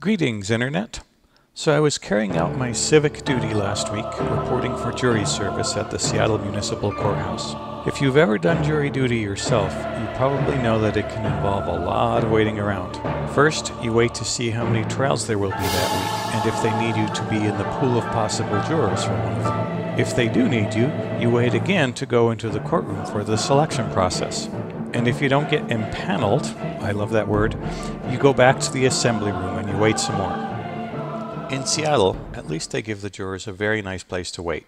Greetings, Internet. So I was carrying out my civic duty last week, reporting for jury service at the Seattle Municipal Courthouse. If you've ever done jury duty yourself, you probably know that it can involve a lot of waiting around. First, you wait to see how many trials there will be that week, and if they need you to be in the pool of possible jurors for one of them. If they do need you, you wait again to go into the courtroom for the selection process. And if you don't get empaneled, I love that word, you go back to the assembly room and you wait some more. In Seattle, at least they give the jurors a very nice place to wait.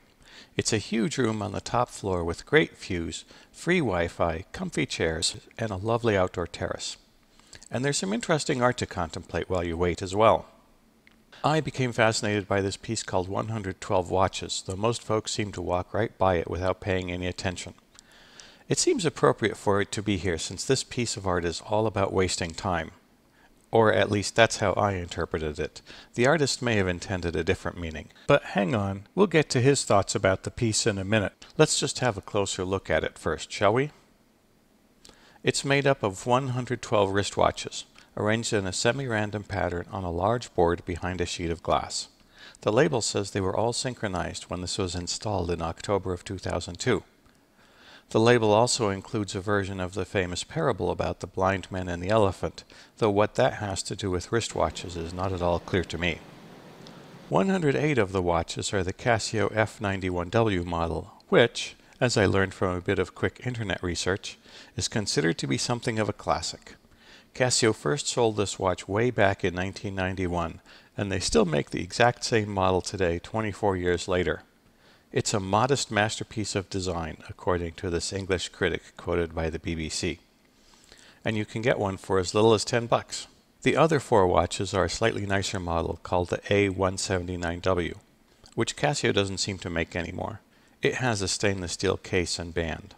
It's a huge room on the top floor with great views, free Wi-Fi, comfy chairs, and a lovely outdoor terrace. And there's some interesting art to contemplate while you wait as well. I became fascinated by this piece called 112 Watches, though most folks seem to walk right by it without paying any attention. It seems appropriate for it to be here since this piece of art is all about wasting time. Or at least that's how I interpreted it. The artist may have intended a different meaning. But hang on, we'll get to his thoughts about the piece in a minute. Let's just have a closer look at it first, shall we? It's made up of 112 wristwatches, arranged in a semi-random pattern on a large board behind a sheet of glass. The label says they were all synchronized when this was installed in October of 2002. The label also includes a version of the famous parable about the blind man and the elephant, though what that has to do with wristwatches is not at all clear to me. 108 of the watches are the Casio F91W model, which, as I learned from a bit of quick internet research, is considered to be something of a classic. Casio first sold this watch way back in 1991, and they still make the exact same model today, 24 years later. It's a modest masterpiece of design, according to this English critic quoted by the BBC. And you can get one for as little as $10. The other four watches are a slightly nicer model called the A179W, which Casio doesn't seem to make anymore. It has a stainless steel case and band.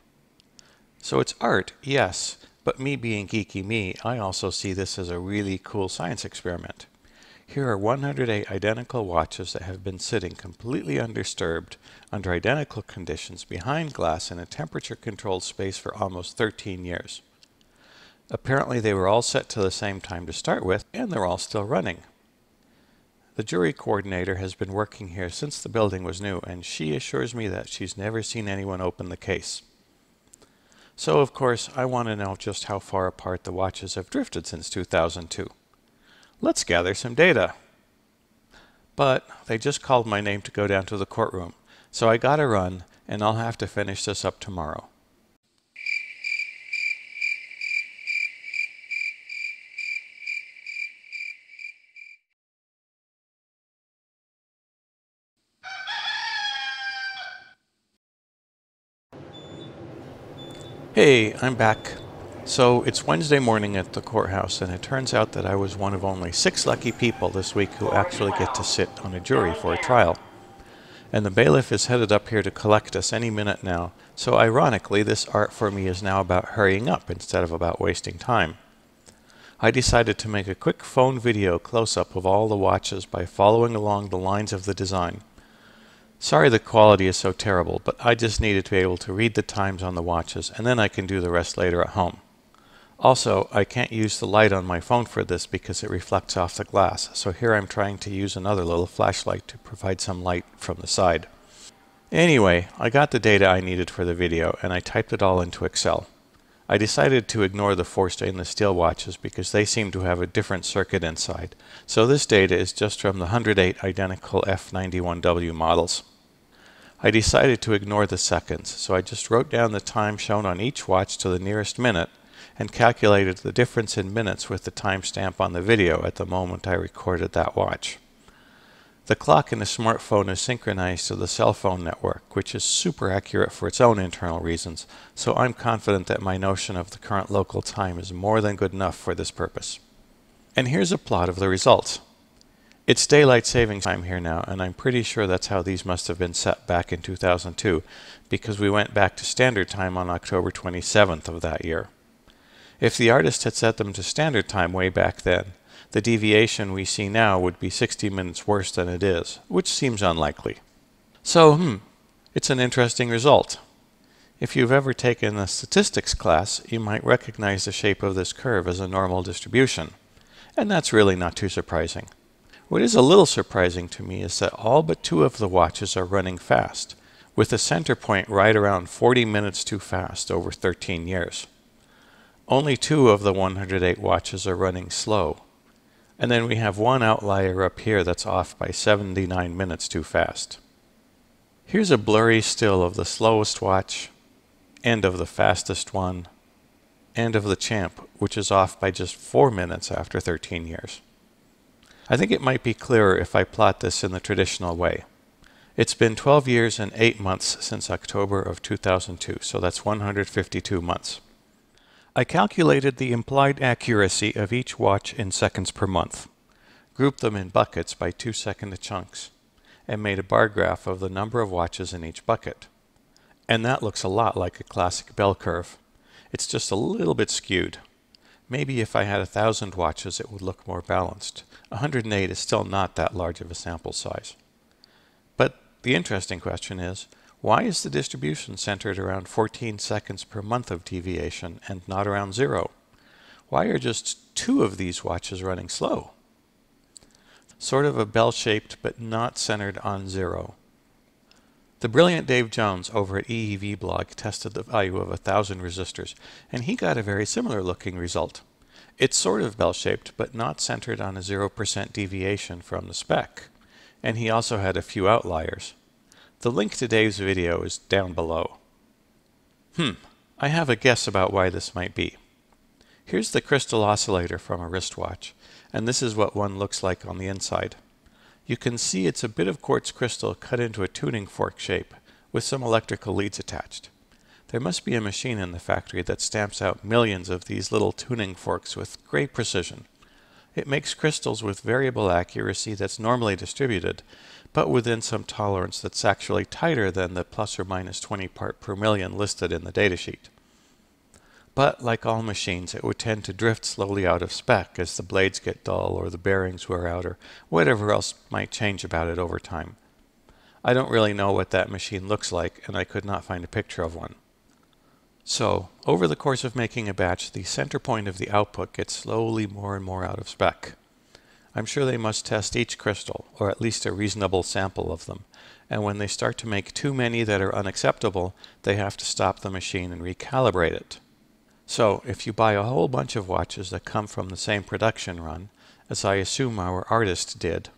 So it's art, yes, but me being geeky me, I also see this as a really cool science experiment. Here are 108 identical watches that have been sitting completely undisturbed under identical conditions behind glass in a temperature-controlled space for almost 13 years. Apparently they were all set to the same time to start with, and they're all still running. The jury coordinator has been working here since the building was new, and she assures me that she's never seen anyone open the case. So, of course, I want to know just how far apart the watches have drifted since 2002. Let's gather some data. But they just called my name to go down to the courtroom, so I gotta run, and I'll have to finish this up tomorrow. Hey, I'm back. So it's Wednesday morning at the courthouse, and it turns out that I was one of only 6 lucky people this week who actually get to sit on a jury for a trial. And the bailiff is headed up here to collect us any minute now, so ironically this art for me is now about hurrying up instead of about wasting time. I decided to make a quick phone video close-up of all the watches by following along the lines of the design. Sorry the quality is so terrible, but I just needed to be able to read the times on the watches, and then I can do the rest later at home. Also, I can't use the light on my phone for this because it reflects off the glass, so here I'm trying to use another little flashlight to provide some light from the side. Anyway, I got the data I needed for the video, and I typed it all into Excel. I decided to ignore the four stainless steel watches because they seem to have a different circuit inside, so this data is just from the 108 identical F91W models. I decided to ignore the seconds, so I just wrote down the time shown on each watch to the nearest minute, and calculated the difference in minutes with the timestamp on the video at the moment I recorded that watch. The clock in a smartphone is synchronized to the cell phone network, which is super accurate for its own internal reasons, so I'm confident that my notion of the current local time is more than good enough for this purpose. And here's a plot of the results. It's daylight savings time here now, and I'm pretty sure that's how these must have been set back in 2002, because we went back to standard time on October 27th of that year. If the artist had set them to standard time way back then, the deviation we see now would be 60 minutes worse than it is, which seems unlikely. So, it's an interesting result. If you've ever taken a statistics class, you might recognize the shape of this curve as a normal distribution, and that's really not too surprising. What is a little surprising to me is that all but two of the watches are running fast, with the center point right around 40 minutes too fast over 13 years. Only two of the 108 watches are running slow. And then we have one outlier up here that's off by 79 minutes too fast. Here's a blurry still of the slowest watch, and of the fastest one, and of the champ, which is off by just 4 minutes after 13 years. I think it might be clearer if I plot this in the traditional way. It's been 12 years and 8 months since October of 2002, so that's 152 months. I calculated the implied accuracy of each watch in seconds per month, grouped them in buckets by 2-second chunks, and made a bar graph of the number of watches in each bucket. And that looks a lot like a classic bell curve. It's just a little bit skewed. Maybe if I had 1,000 watches it would look more balanced. 108 is still not that large of a sample size. But the interesting question is, why is the distribution centered around 14 seconds per month of deviation and not around zero? Why are just two of these watches running slow? Sort of a bell-shaped but not centered on zero. The brilliant Dave Jones over at EEV blog tested the value of 1,000 resistors, and he got a very similar looking result. It's sort of bell-shaped but not centered on a 0% deviation from the spec. And he also had a few outliers. The link to Dave's video is down below. I have a guess about why this might be. Here's the crystal oscillator from a wristwatch, and this is what one looks like on the inside. You can see it's a bit of quartz crystal cut into a tuning fork shape, with some electrical leads attached. There must be a machine in the factory that stamps out millions of these little tuning forks with great precision. It makes crystals with variable accuracy that's normally distributed, but within some tolerance that's actually tighter than the plus or minus 20 part per million listed in the datasheet. But like all machines, it would tend to drift slowly out of spec as the blades get dull or the bearings wear out or whatever else might change about it over time. I don't really know what that machine looks like, and I could not find a picture of one. So, over the course of making a batch, the center point of the output gets slowly more and more out of spec. I'm sure they must test each crystal, or at least a reasonable sample of them, and when they start to make too many that are unacceptable, they have to stop the machine and recalibrate it. So, if you buy a whole bunch of watches that come from the same production run, as I assume our artist did,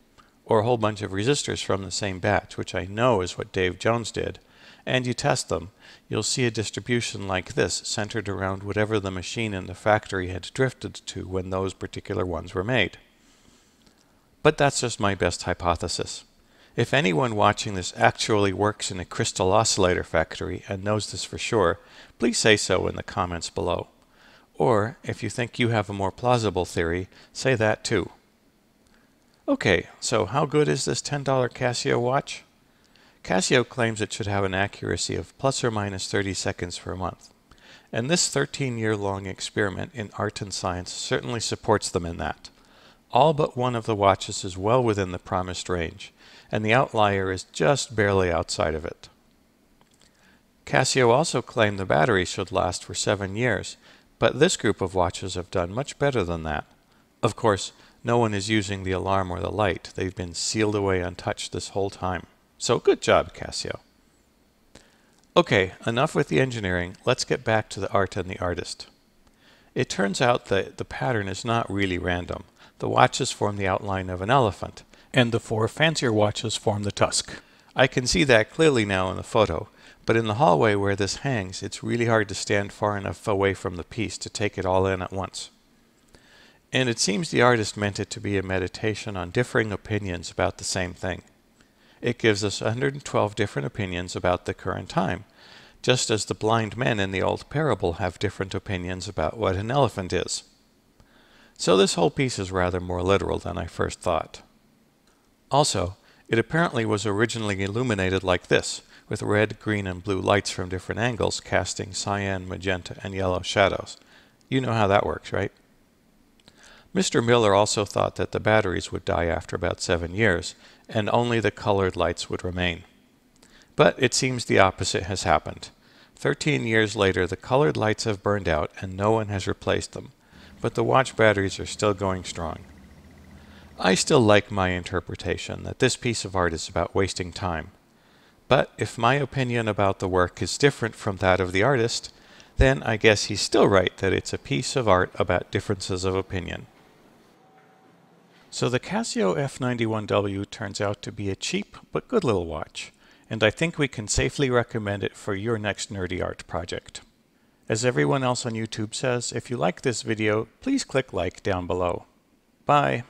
or a whole bunch of resistors from the same batch, which I know is what Dave Jones did, and you test them, you'll see a distribution like this centered around whatever the machine in the factory had drifted to when those particular ones were made. But that's just my best hypothesis. If anyone watching this actually works in a crystal oscillator factory and knows this for sure, please say so in the comments below. Or, if you think you have a more plausible theory, say that too. Okay, so how good is this $10 Casio watch? Casio claims it should have an accuracy of plus or minus 30 seconds per month, and this 13-year-long experiment in art and science certainly supports them in that. All but one of the watches is well within the promised range, and the outlier is just barely outside of it. Casio also claimed the battery should last for 7 years, but this group of watches have done much better than that. Of course, no one is using the alarm or the light. They've been sealed away untouched this whole time. So good job, Casio. Okay, enough with the engineering. Let's get back to the art and the artist. It turns out that the pattern is not really random. The watches form the outline of an elephant, and the four fancier watches form the tusk. I can see that clearly now in the photo, but in the hallway where this hangs, it's really hard to stand far enough away from the piece to take it all in at once. And it seems the artist meant it to be a meditation on differing opinions about the same thing. It gives us 112 different opinions about the current time, just as the blind men in the old parable have different opinions about what an elephant is. So this whole piece is rather more literal than I first thought. Also, it apparently was originally illuminated like this, with red, green, and blue lights from different angles casting cyan, magenta, and yellow shadows. You know how that works, right? Mr. Miller also thought that the batteries would die after about 7 years, and only the colored lights would remain. But it seems the opposite has happened. 13 years later, the colored lights have burned out and no one has replaced them, but the watch batteries are still going strong. I still like my interpretation that this piece of art is about wasting time. But if my opinion about the work is different from that of the artist, then I guess he's still right that it's a piece of art about differences of opinion. So the Casio F91W turns out to be a cheap but good little watch, and I think we can safely recommend it for your next nerdy art project. As everyone else on YouTube says, if you like this video, please click like down below. Bye!